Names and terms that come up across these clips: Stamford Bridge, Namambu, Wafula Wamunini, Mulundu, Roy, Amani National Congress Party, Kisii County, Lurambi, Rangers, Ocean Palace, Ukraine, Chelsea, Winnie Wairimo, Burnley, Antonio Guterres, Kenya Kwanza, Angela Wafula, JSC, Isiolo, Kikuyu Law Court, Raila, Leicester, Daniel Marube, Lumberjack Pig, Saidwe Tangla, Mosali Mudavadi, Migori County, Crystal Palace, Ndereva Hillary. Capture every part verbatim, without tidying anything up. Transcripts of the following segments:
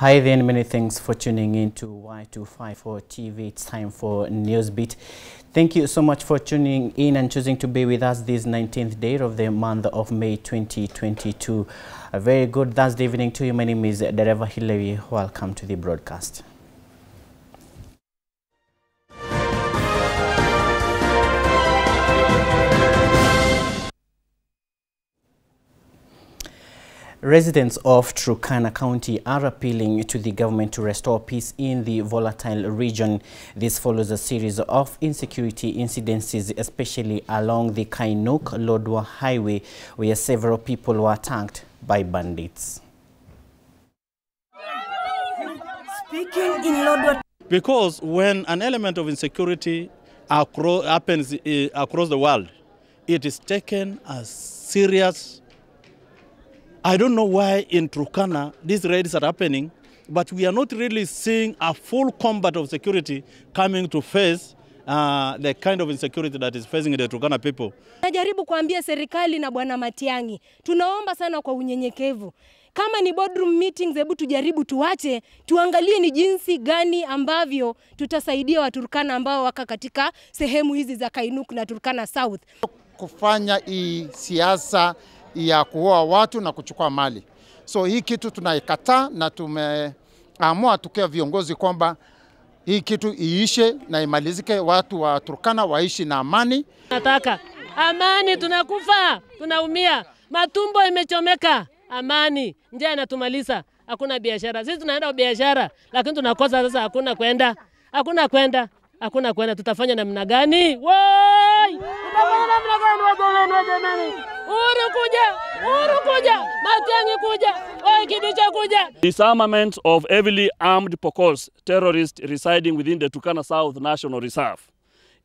Hi then, many thanks for tuning in to Y two five four T V. It's time for Newsbeat. Thank you so much for tuning in and choosing to be with us this nineteenth day of the month of May twenty twenty-two. A very good Thursday evening to you. My name is Ndereva Hillary. Welcome to the broadcast. Residents of Turkana County are appealing to the government to restore peace in the volatile region. This follows a series of insecurity incidences, especially along the Kainuk-Lodwar Highway, where several people were attacked by bandits. Speaking in Lodwar, because when an element of insecurity acro happens uh, across the world, it is taken as serious. I don't know why in Turkana these raids are happening, but we are not really seeing a full combat of security coming to face uh, the kind of insecurity that is facing the Turkana people. Najaribu kuambia serikali na bwana Matiangi, tunaomba sana kwa unyenyekevu. Kama ni boardroom meetings, hebu tujaribu tuache, tuangalie ni jinsi gani ambavyo tutasaidia wa Turkana ambao waka katika sehemu hizi za Kainuk na Turkana South. Kufanya hii siasa ya kuua watu na kuchukua mali. So hii kitu tunaikataa na tumeamua tukia viongozi kwamba hii kitu iishe na imalizike, watu wa Turkana waishi na amani. Nataka amani, tunakufa, tunaumia, matumbo imechomeka, amani ndio inatumaliza. Hakuna biashara. Sisi tunaenda biashara lakini tunakosa sasa, hakuna kwenda. Hakuna kwenda. Hakuna kwenda. Tutafanya namna gani? Woi! Tutafanya namna gani wazalendo wa jamani? Uhuru kuja, Uhuru kuja, Matiang'i kuja, Oi Kibicha kuja. Disarmament of heavily armed Pokols, terrorists residing within the Tukana South National Reserve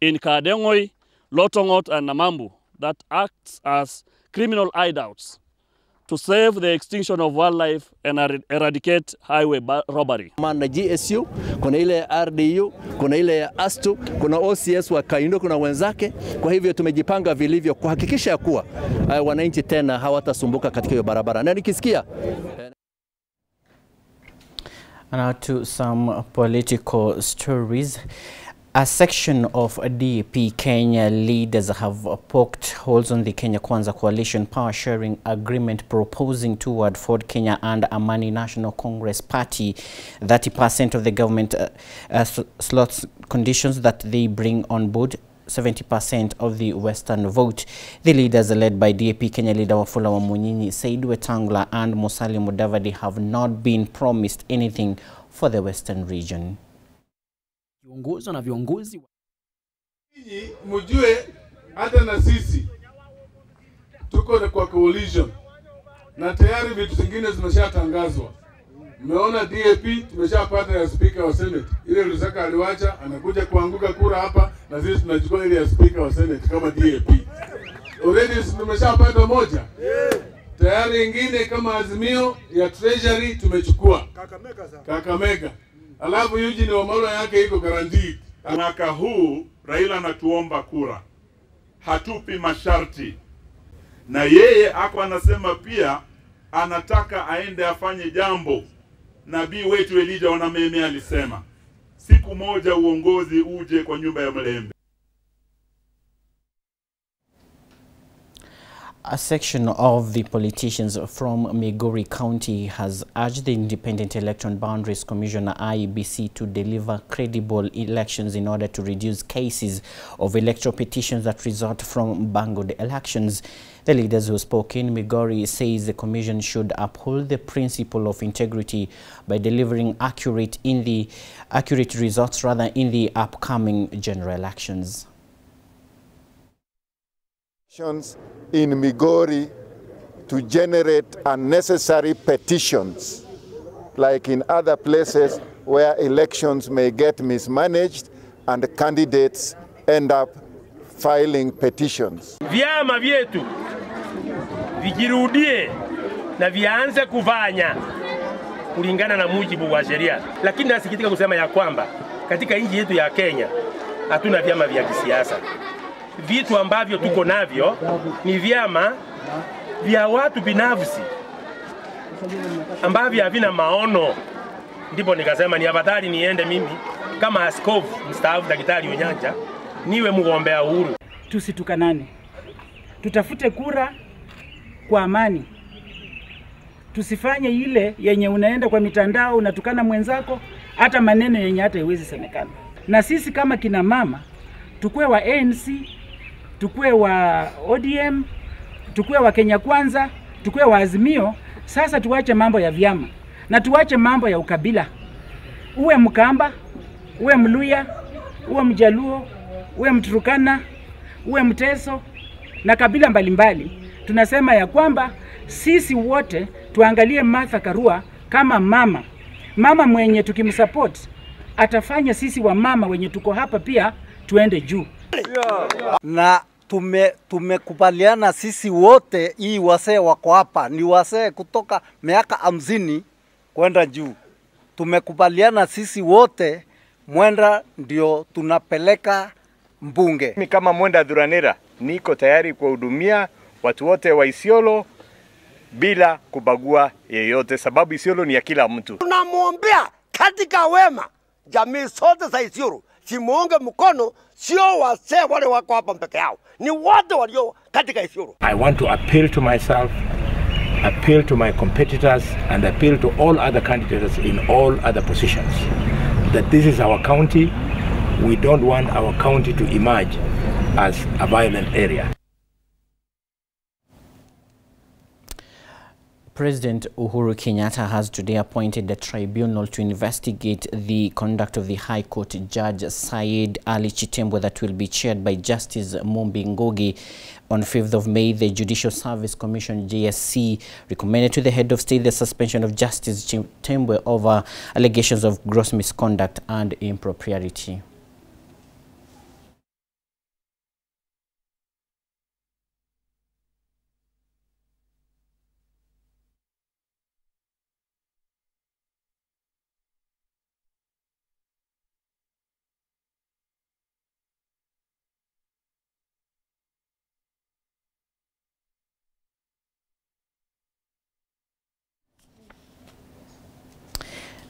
in Kadengoy, Lotongot and Namambu, that acts as criminal hideouts to save the extinction of wildlife and er eradicate highway robbery. Kuna G S U, kuna ile R D U, kuna ile A S T U, kuna O C S wa Kaindo, kuna wenzake. Kwa hivyo tumejipanga vilivyo kuhakikisha kuwa uh, wananchi tena hawatasumbuka katika hiyo barabara. Na nikisikia now to some political stories. A section of D A P Kenya leaders have poked holes on the Kenya Kwanza coalition power-sharing agreement, proposing toward Ford Kenya and Amani National Congress Party thirty percent of the government uh, uh, slots, conditions that they bring on board seventy percent of the Western vote. The leaders, led by D A P Kenya leader Wafula Wamunini, Saidwe Tangla and Mosali Mudavadi, have not been promised anything for the Western region. Viongozi na viongozi nyinyi mjue hata na sisi tuko na kwa coalition na tayari vitu vingine zimeshatangazwa. Mmeona D A P tumeshapata ya speaker wa senate, ile Lusaka aliwacha anakuja kuanguka kura hapa, na sisi tunachukua ile ya speaker wa senate kama D A P. Already tumeshapata moja, tayari nyingine kama azimio ya treasury tumechukua Kakamega sana. Kakamega. Alafu yuji ni wamaula yake iko guaranteed. Mwaka huu Raila anatuomba kura, hatupi masharti, na yeye ako anasema pia anataka aende afanye jambo. Nabii wetu Elijah wanameme alisema siku moja uongozi uje kwa nyumba ya Malembe. A section of the politicians from Migori County has urged the Independent Election Boundaries Commissioner I E B C to deliver credible elections in order to reduce cases of electoral petitions that result from bungled elections. The leaders who spoke in Migori says the commission should uphold the principle of integrity by delivering accurate in the accurate results rather in the upcoming general elections. In Migori to generate unnecessary petitions, like in other places where elections may get mismanaged and candidates end up filing petitions. Vyama vyetu vijirudie na vianze kufanya kulingana na mujibu wa sheria. Lakini nasikitika kusema ya kwamba katika nchi yetu ya Kenya hatuna vyama vya kisiasa. Vitu ambavyo tuko navyo ni vyama vya watu binafsi ambavyo havina maono Ndipo nikasema ni afadhali niende mimi kama askofu mstaafu Daktari Unyanja niwe mgombea uhuru. Tusitukanane. Tutafute kura kwa amani. Tusifanye ile yenye unaenda kwa mitandao unatukana mwenzako, hata maneno yenye hata haiwezi semekana. Na sisi kama kina mama tukue wa A N C, tukue wa O D M, tukue wa Kenya Kwanza, tukue wa Azimio. Sasa tuache mambo ya vyama na tuache mambo ya ukabila. Uwe Mkamba, uwe Mluya, uwe Mjaluo, uwe Mturkana, uwe Mteso na kabila mbalimbali. Tunasema ya kwamba sisi wote tuangalie Martha Karua kama mama. Mama mwenye tukimsupport atafanya sisi wa mama wenye tuko hapa pia tuende juu. Na tume tumekubaliana sisi wote, hii wasee wako hapa ni wasee kutoka miaka hamsini kwenda juu. Tumekubaliana sisi wote mwenda ndio tunapeleka mbunge. Mimi kama mwenda Duranera niko tayari kuhudumia watu wote wa Isiolo bila kubagua yeyote, sababu Isiolo ni ya kila mtu. Tunamuombea katika wema jamii sote za Isiolo. Simuunge mkono sio wasee wale wako hapa mpeke yao, ni wote walio katika Isiolo. I want to appeal to myself, appeal to my competitors and appeal to all other candidates in all other positions that this is our county. We don't want our county to emerge as a violent area. President Uhuru Kenyatta has today appointed a tribunal to investigate the conduct of the High Court Judge Said Ali Chitembwe that will be chaired by Justice Mumbi Ngugi. On fifth of May, the Judicial Service Commission, J S C, recommended to the head of state the suspension of Justice Chitembwe over allegations of gross misconduct and impropriety.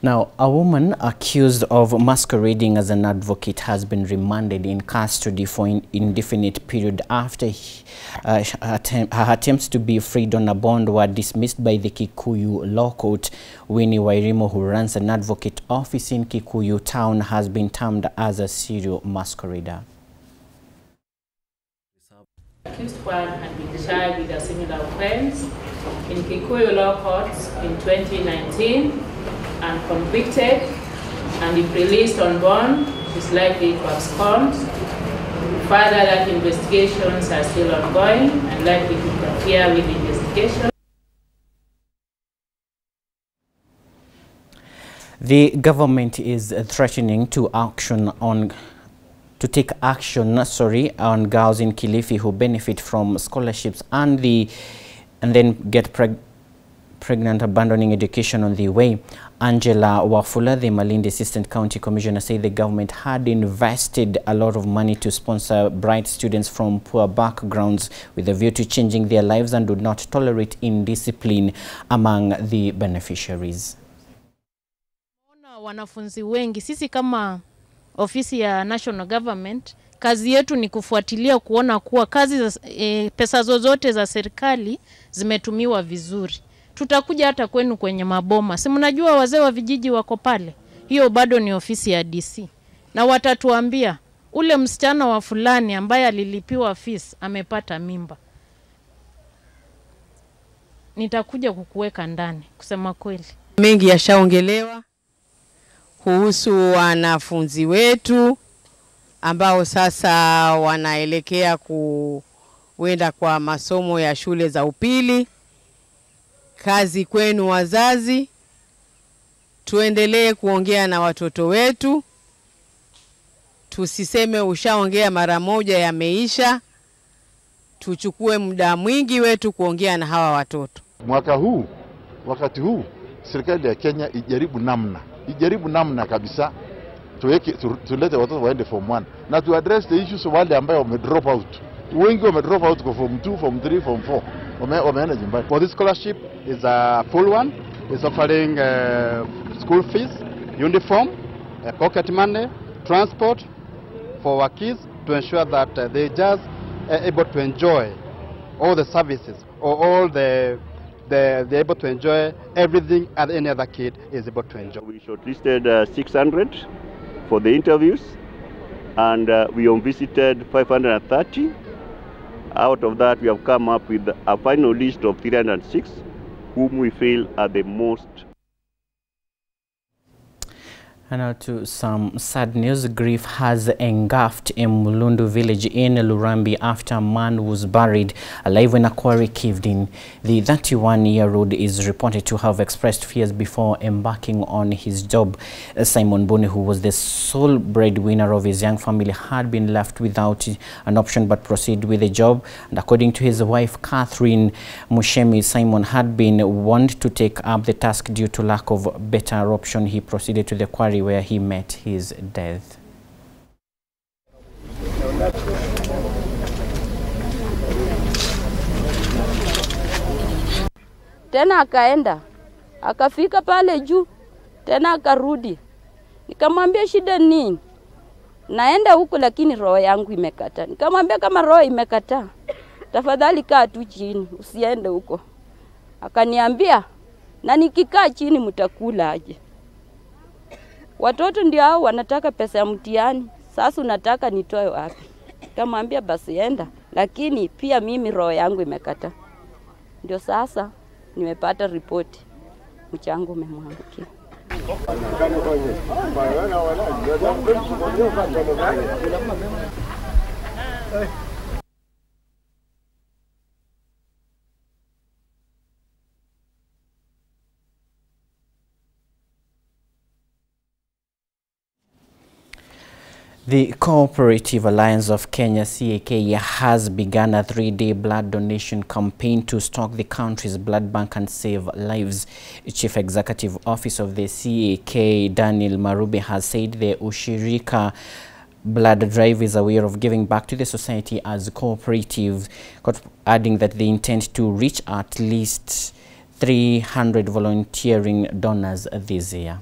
Now, a woman accused of masquerading as an advocate has been remanded in custody for an indefinite period after he, uh, attempt, her attempts to be freed on a bond were dismissed by the Kikuyu Law Court. Winnie Wairimo, who runs an advocate office in Kikuyu town, has been termed as a serial masquerader. Accused one had been charged with a similar offense in Kikuyu Law Court in twenty nineteen. And convicted, and if released on bond, is likely to abscond. Further, that investigations are still ongoing and likely to interfere with the investigation. The government is threatening to action on. to take action, sorry, on girls in Kilifi who benefit from scholarships and the, and then get pregnant. pregnant, abandoning education on the way. Angela Wafula, the Malindi Assistant County Commissioner, said the government had invested a lot of money to sponsor bright students from poor backgrounds with a view to changing their lives and would not tolerate indiscipline among the beneficiaries. Wanafunzi wengi, sisi kama ofisi ya national government, kazi yetu ni kufuatilia kuona kuwa kazi za, e, pesa zozote za serikali zimetumiwa vizuri. Tutakuja hata kwenu kwenye maboma. Si mnajua wazee wa vijiji wako pale. Hiyo bado ni ofisi ya D C. Na watatuambia ule msichana wa fulani ambaye alilipiwa fees amepata mimba. Nitakuja kukuweka ndani kusema kweli. Mengi yashaongelewa kuhusu wanafunzi wetu ambao sasa wanaelekea kuenda kwa masomo ya shule za upili. Kazi kwenu wazazi, tuendelee kuongea na watoto wetu. Tusiseme ushaongea mara moja yameisha. Tuchukue muda mwingi wetu kuongea na hawa watoto. Mwaka huu, wakati huu, serikali ya Kenya ijaribu namna. Ijaribu namna kabisa tuweke, tu, tulete watoto waende form one. Na tu address the issues wale ambayo wame drop out. Wengi wame drop out kwa form two, form three, form four. For this scholarship is a full one. It's offering uh, school fees uniform, uh, pocket money, transport for our kids to ensure that uh, they just are able to enjoy all the services or all the, the they're able to enjoy everything that any other kid is able to enjoy. We shortlisted uh, six hundred for the interviews, and uh, we visited five hundred thirty. Out of that, we have come up with a final list of three hundred six, whom we feel are the most. And now to some sad news. Grief has engulfed a Mulundu village in Lurambi after a man was buried alive when a quarry caved in. The thirty-one-year-old is reported to have expressed fears before embarking on his job. Simon Boni, who was the sole breadwinner of his young family, had been left without an option but proceed with the job. And according to his wife, Catherine Mushemi, Simon had been warned to take up the task due to lack of a better option. He proceeded to the quarry where he met his death. Tena akaenda, akafika pale juu, tena akarudi. Nikamwambia shida nini? Naenda huko lakini roho yangu imekataa. Nikamwambia kama roho imekataa, tafadhali kaa tu chini, usiende huko. Akaniambia, na nikikaa chini mtakula aje. Watoto ndio hao wanataka pesa ya mtihani. Sasa unataka nitoe wapi? Kamwambia basi enda, lakini pia mimi roho yangu imekata. Ndio sasa nimepata ripoti mchango umemwangukia. The Cooperative Alliance of Kenya, C A K, has begun a three-day blood donation campaign to stock the country's blood bank and save lives. Chief Executive Officer of the C A K, Daniel Marube, has said the Ushirika blood drive is a way of giving back to the society as cooperative, adding that they intend to reach at least three hundred volunteering donors this year.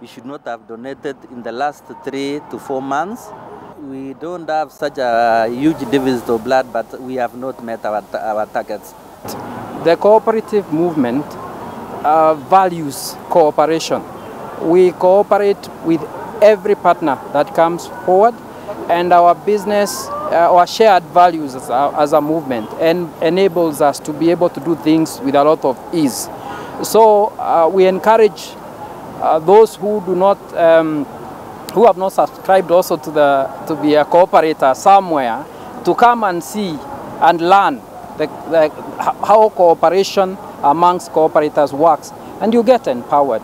We should not have donated in the last three to four months. We don't have such a huge deficit of blood, but we have not met our, our targets. The cooperative movement uh, values cooperation. We cooperate with every partner that comes forward, and our business, uh, our shared values as a, as a movement, and enables us to be able to do things with a lot of ease. So uh, we encourage Uh, those who do not, um, who have not subscribed also to the to be a cooperator somewhere, to come and see and learn the, the, how cooperation amongst cooperators works, and you get empowered.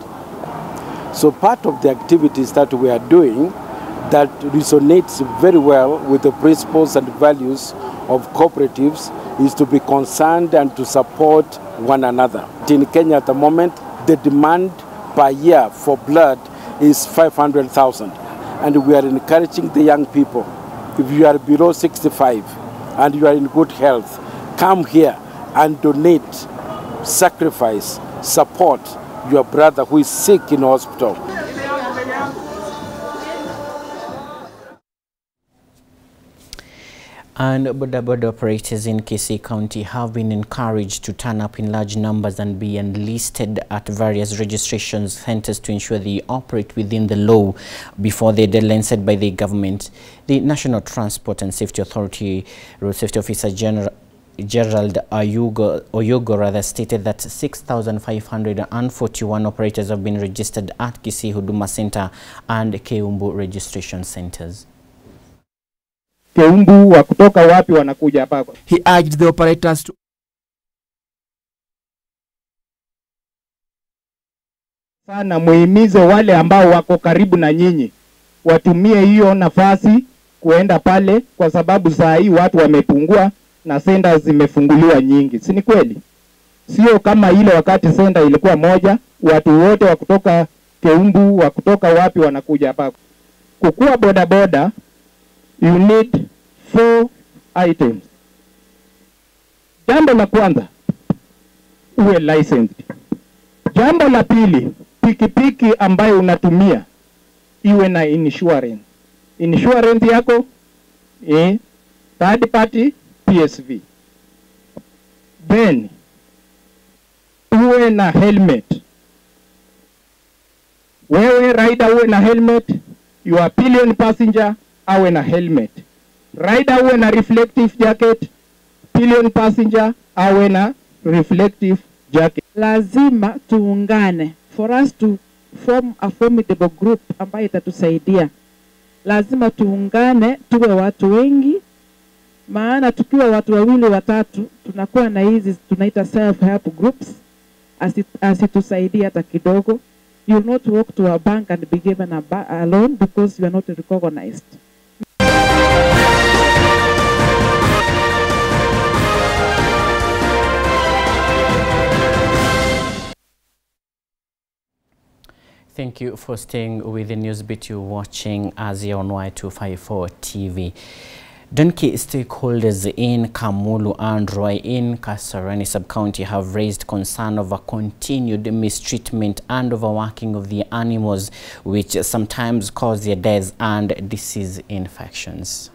So part of the activities that we are doing that resonates very well with the principles and values of cooperatives is to be concerned and to support one another. In Kenya at the moment, the demand per year for blood is five hundred thousand, and we are encouraging the young people. If you are below sixty-five and you are in good health, come here and donate, sacrifice, support your brother who is sick in hospital. And bodaboda operators in Kisii County have been encouraged to turn up in large numbers and be enlisted at various registration centres to ensure they operate within the law before the deadline set by the government. The National Transport and Safety Authority Road Safety Officer General Gerald Oyugo, Oyugo rather stated that six thousand five hundred forty-one operators have been registered at Kisii Huduma Centre and Keumbu registration centres. He urged the operators to sana muhimize wale ambao wako karibu na nyinyi watumie hiyo nafasi kuenda pale, kwa sababu saa hii watu wamepungua na senda zimefunguliwa nyingi. Si ni kweli? Sio kama ile wakati senda ilikuwa moja, watu wote wa kutoka Keumbu, wa kutoka wapi wanakuja hapa. Kukua boda boda, you need four items. Jambo la kwanza, uwe licensed. Jambo la pili, pikipiki ambayo unatumia iwe na insurance. Insurance yako eh, third party P S V. Then uwe na helmet. Wewe rider uwe na helmet, your pillion passenger awe na helmet. Rider uwe na reflective jacket, pillion passenger awe na reflective jacket. Lazima tuungane for us to form a formidable group ambayo itatusaidia. Lazima tuungane tuwe watu wengi, maana tukiwa watu wawili watatu tunakuwa na hizi tunaita self help groups. Asitusaidia hata kidogo. You will not walk to a bank and be given a, a loan because you are not recognized. Thank you for staying with the Newsbeat. You're watching Asia on Y two five four T V. Donkey stakeholders in Kamulu and Roy in Kasarani sub-county have raised concern over continued mistreatment and overworking of the animals, which sometimes cause their deaths and disease infections.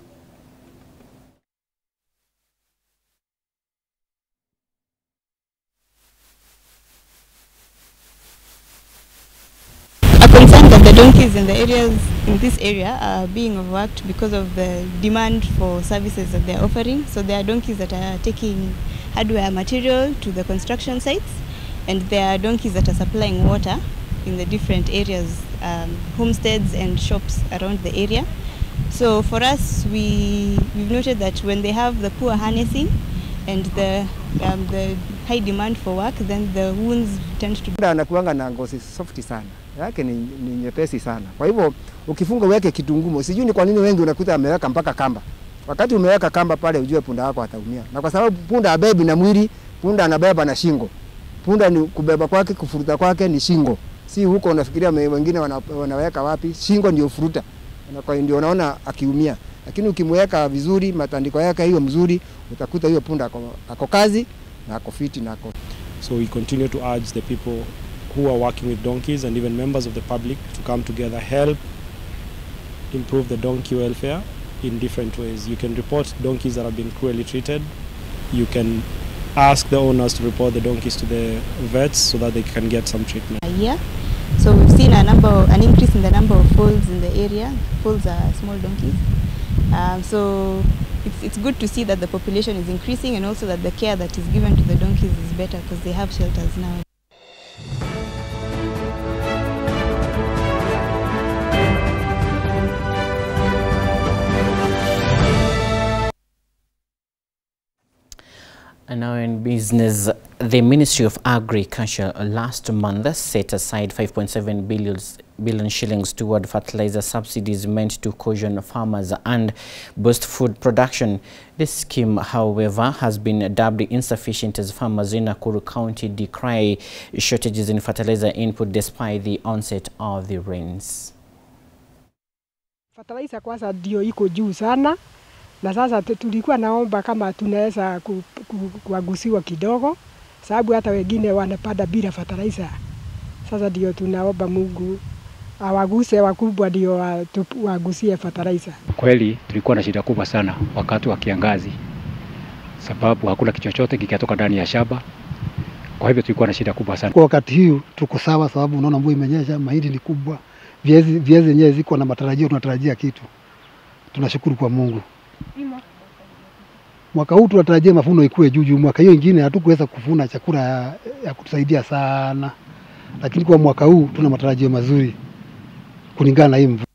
Donkeys in the areas in this area are being overworked because of the demand for services that they are offering. So there are donkeys that are taking hardware material to the construction sites, and there are donkeys that are supplying water in the different areas, um, homesteads and shops around the area. So for us, we, we've noted that when they have the poor harnessing and the, um, the high demand for work, then the wounds tend to be yake ni, ni nyepesi sana. Kwa hivyo ukifunga uweke kitungumo, sijui ni kwa nini wengi unakuta ameweka mpaka kamba. Wakati umeweka kamba pale ujue punda wako ataumia. Na kwa sababu punda habebi na mwili, punda anabeba na shingo. Punda ni kubeba kwake, kufuruta kwake ni shingo. Si huko unafikiria wengine wana, wanaweka wapi, shingo ndio furuta. Na kwa ndio unaona akiumia. Lakini ukimweka vizuri, matandiko yake hiyo mzuri, utakuta hiyo punda ako, ako kazi na ako fiti na ako. So we continue to urge the people who are working with donkeys and even members of the public to come together, help improve the donkey welfare in different ways. You can report donkeys that have been cruelly treated. You can ask the owners to report the donkeys to the vets so that they can get some treatment. Yeah, so we've seen a number, an increase in the number of foals in the area. Foals are small donkeys. Um, so it's, it's good to see that the population is increasing and also that the care that is given to the donkeys is better because they have shelters now. And now in business, the Ministry of Agriculture last month set aside five point seven billion shillings toward fertilizer subsidies meant to caution farmers and boost food production. This scheme, however, has been dubbed insufficient as farmers in Nakuru County decry shortages in fertilizer input despite the onset of the rains. Fertilizer kwanza ndio iko juu sana. Na sasa tulikuwa naomba kama tunaweza kuwagusiwa kidogo, sababu hata wengine wanapada bila fertilizer. Sasa ndio tunaomba Mungu awaguse wakubwa ndio wagusie fertilizer. Kweli tulikuwa na shida kubwa sana wakati wa kiangazi, sababu hakuna kichochote kikatoka ndani ya shamba. Kwa hivyo tulikuwa na shida kubwa sana. Kwa wakati huu tuko sawa, sababu unaona mvua imenyesha, mahindi ni kubwa, viazi viazi yenyewe ziko na matarajio, tunatarajia kitu. Tunashukuru kwa Mungu. Mwaka huu tunatarajia mavuno ikue juu juu. Mwaka hiyo ingine hatukuweza kuvuna chakula ya, ya kutusaidia sana. Lakini kwa mwaka huu tuna matarajio mazuri kulingana na hii mvua.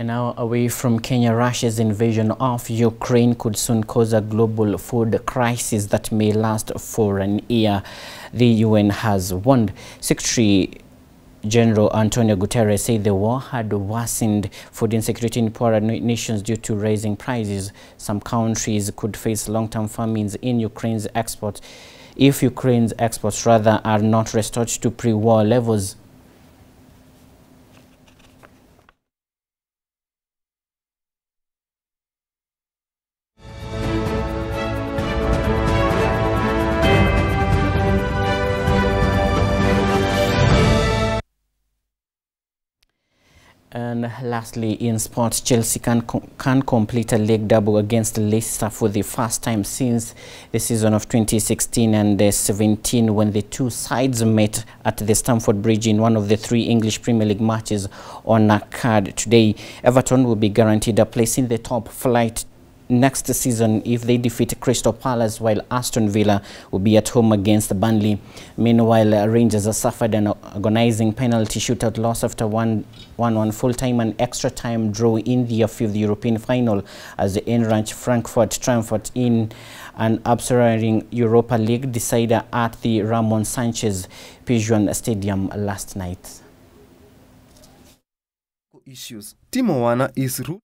And now, away from Kenya, Russia's invasion of Ukraine could soon cause a global food crisis that may last for an year, the U N has warned. Secretary General Antonio Guterres said the war had worsened food insecurity in poorer nations due to rising prices. Some countries could face long-term famines in Ukraine's exports if Ukraine's exports, rather, are not restored to pre-war levels. And lastly, in sports, Chelsea can, com can complete a leg double against Leicester for the first time since the season of twenty sixteen and seventeen, when the two sides met at the Stamford Bridge in one of the three English Premier League matches on a card today. Everton will be guaranteed a place in the top flight next season if they defeat Crystal Palace, while Aston Villa will be at home against Burnley. Meanwhile, Rangers have suffered an agonizing penalty shootout loss after one one on full-time and extra-time draw in the fifth European final as the Eintracht Frankfurt triumphed in an upsetting Europa League decider at the Ramon Sanchez-Pizjuan Stadium last night. Issues. Timo Werner is root.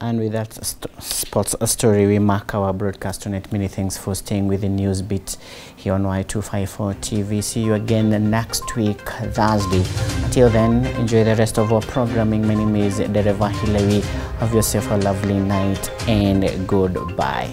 And with that st sports story, we mark our broadcast tonight. Many thanks for staying with the news beat here on Y two five four T V. See you again next week, Thursday. Till then, enjoy the rest of our programming. My name is Ndereva Hillary. Have yourself a lovely night and goodbye.